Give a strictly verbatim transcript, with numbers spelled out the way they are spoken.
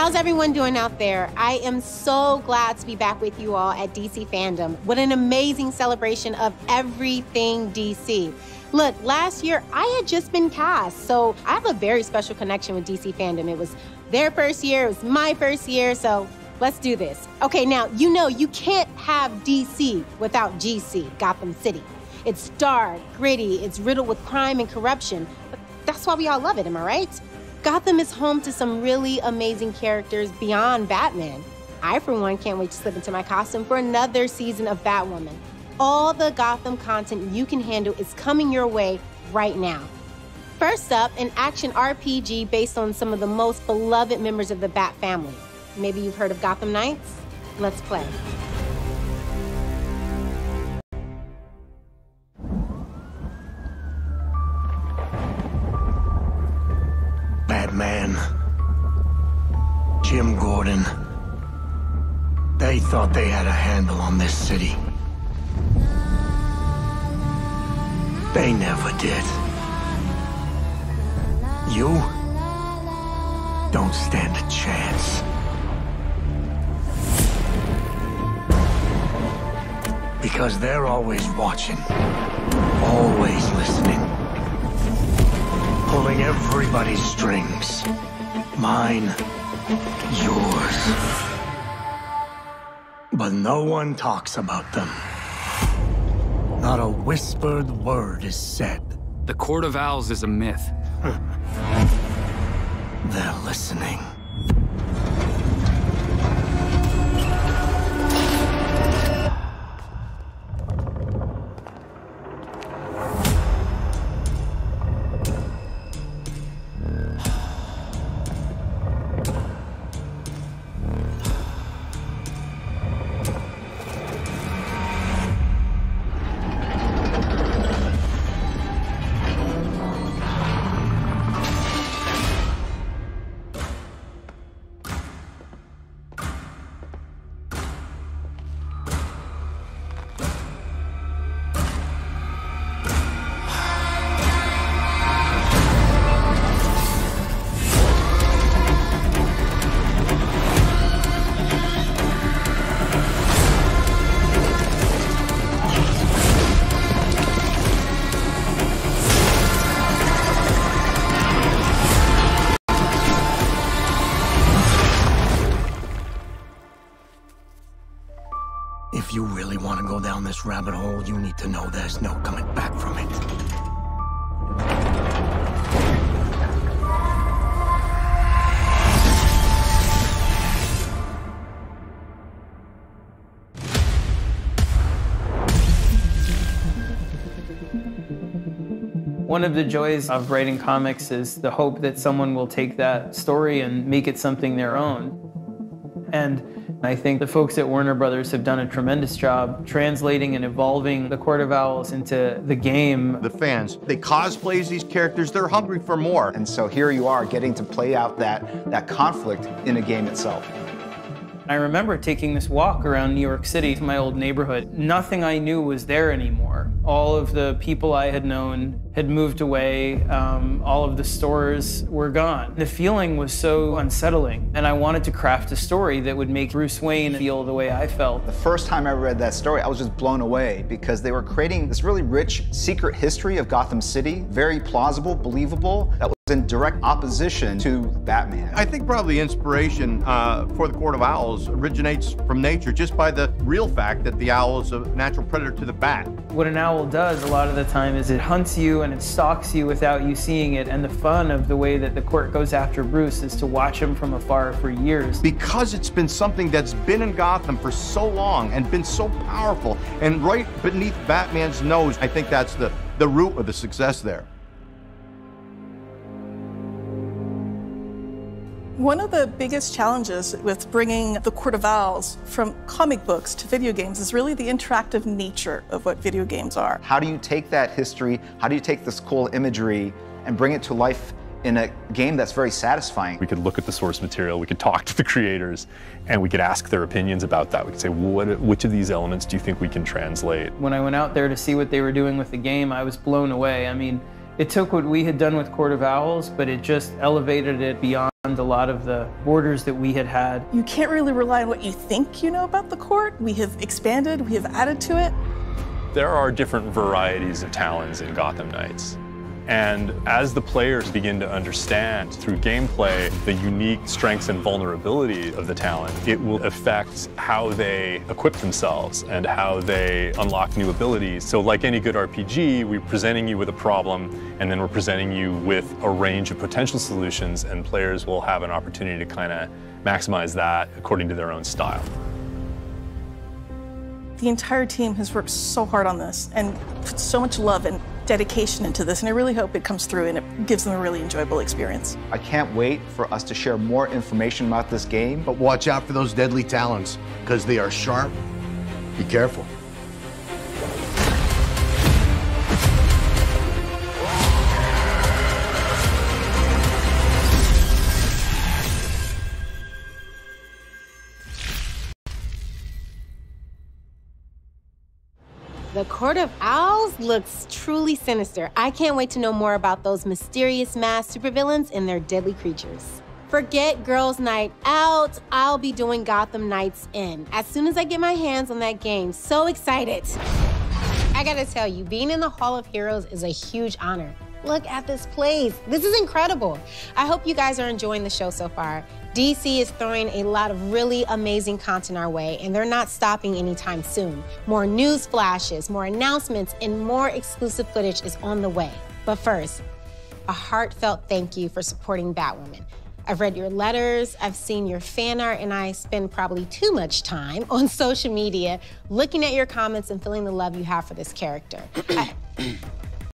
How's everyone doing out there? I am so glad to be back with you all at D C Fandom. What an amazing celebration of everything D C. Look, last year I had just been cast, so I have a very special connection with D C Fandom. It was their first year, it was my first year, so let's do this. Okay, now, you know you can't have D C without G C, Gotham City. It's dark, gritty, it's riddled with crime and corruption, but that's why we all love it, am I right? Gotham is home to some really amazing characters beyond Batman. I, for one, can't wait to slip into my costume for another season of Batwoman. All the Gotham content you can handle is coming your way right now. First up, an action R P G based on some of the most beloved members of the Bat family. Maybe you've heard of Gotham Knights? Let's play. Batman, Jim Gordon, they thought they had a handle on this city. They never did. You don't stand a chance. Because they're always watching, always listening, pulling everybody's strings. Mine, yours. But no one talks about them. Not a whispered word is said. The Court of Owls is a myth. They're listening. If you really want to go down this rabbit hole, you need to know there's no coming back from it. One of the joys of writing comics is the hope that someone will take that story and make it something their own. And I think the folks at Warner Brothers have done a tremendous job translating and evolving the Court of Owls into the game. The fans, they cosplay these characters, they're hungry for more. And so here you are getting to play out that, that conflict in a game itself. I remember taking this walk around New York City to my old neighborhood. Nothing I knew was there anymore. All of the people I had known had moved away. Um, all of the stores were gone. The feeling was so unsettling, and I wanted to craft a story that would make Bruce Wayne feel the way I felt. The first time I read that story, I was just blown away because they were creating this really rich secret history of Gotham City, very plausible, believable. That was in direct opposition to Batman. I think probably inspiration uh, for the Court of Owls originates from nature, just by the real fact that the owl is a natural predator to the bat. What an owl does a lot of the time is it hunts you and it stalks you without you seeing it, and the fun of the way that the court goes after Bruce is to watch him from afar for years. Because it's been something that's been in Gotham for so long and been so powerful and right beneath Batman's nose, I think that's the, the root of the success there. One of the biggest challenges with bringing the Court of Owls from comic books to video games is really the interactive nature of what video games are. How do you take that history, how do you take this cool imagery and bring it to life in a game that's very satisfying? We could look at the source material, we could talk to the creators, and we could ask their opinions about that. We could say, what, which of these elements do you think we can translate? When I went out there to see what they were doing with the game, I was blown away. I mean, It took what we had done with Court of Owls, but it just elevated it beyond a lot of the borders that we had had. You can't really rely on what you think you know about the court. We have expanded, we have added to it. There are different varieties of talons in Gotham Knights. And as the players begin to understand through gameplay the unique strengths and vulnerability of the talent, it will affect how they equip themselves and how they unlock new abilities. So like any good R P G, we're presenting you with a problem, and then we're presenting you with a range of potential solutions, and players will have an opportunity to kind of maximize that according to their own style. The entire team has worked so hard on this and put so much love and dedication into this, and I really hope it comes through and it gives them a really enjoyable experience. I can't wait for us to share more information about this game. But watch out for those deadly talons, because they are sharp. Be careful. The Court of Owls looks truly sinister. I can't wait to know more about those mysterious masked supervillains and their deadly creatures. Forget Girls' Night Out. I'll be doing Gotham Knights In as soon as I get my hands on that game. So excited. I gotta tell you, being in the Hall of Heroes is a huge honor. Look at this place. This is incredible. I hope you guys are enjoying the show so far. D C is throwing a lot of really amazing content our way, and they're not stopping anytime soon. More news flashes, more announcements, and more exclusive footage is on the way. But first, a heartfelt thank you for supporting Batwoman. I've read your letters, I've seen your fan art, and I spend probably too much time on social media looking at your comments and feeling the love you have for this character. I